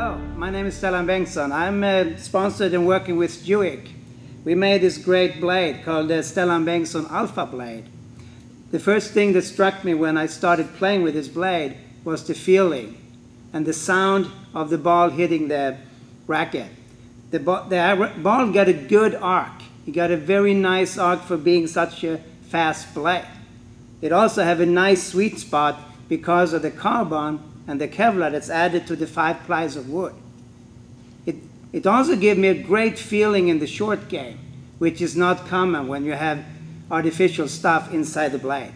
Hello, my name is Stellan Bengtsson. I'm sponsored and working with JUIC. We made this great blade called the Stellan Bengtsson Alpha Blade. The first thing that struck me when I started playing with this blade was the feeling and the sound of the ball hitting the racket. The ball got a good arc. It got a very nice arc for being such a fast blade. It also have a nice sweet spot because of the carbon and the Kevlar that's added to the 5 plies of wood. It also gave me a great feeling in the short game, which is not common when you have artificial stuff inside the blade.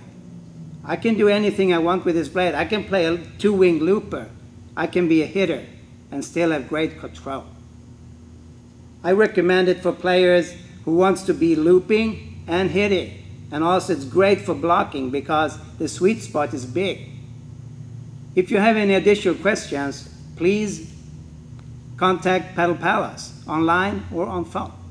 I can do anything I want with this blade. I can play a 2-wing looper. I can be a hitter and still have great control. I recommend it for players who wants to be looping and hitting. And also it's great for blocking because the sweet spot is big. If you have any additional questions, please contact Paddle Palace online or on phone.